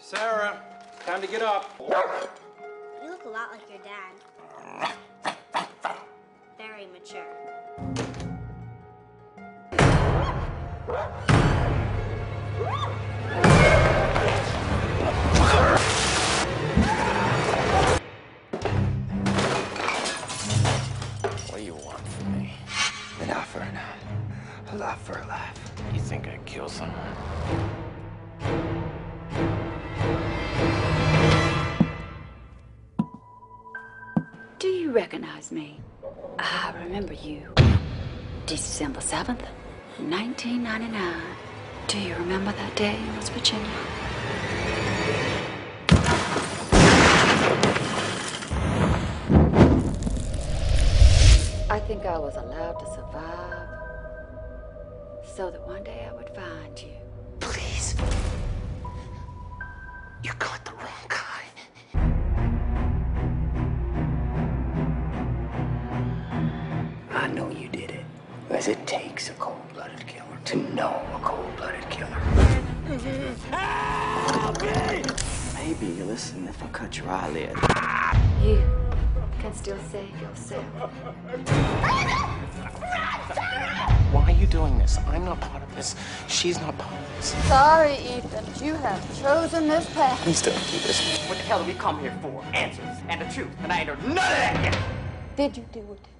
Sarah, time to get up. You look a lot like your dad. Very mature. A laugh for a laugh. You think I'd kill someone? Do you recognize me? I remember you. December 7th, 1999. Do you remember that day in West Virginia? I think I was allowed to survive so that one day I would find you. Please. You got the wrong guy. I know you did it, as it takes a cold-blooded killer to know a cold-blooded killer. Help me! Maybe you listen if I cut your eyelid. You can still save yourself. Why are you doing this? I'm not part of this. She's not part of this. Sorry, Ethan. You have chosen this path. Please don't do this. What the hell did we come here for? Answers and the truth. And I ain't heard none of that yet. Did you do it?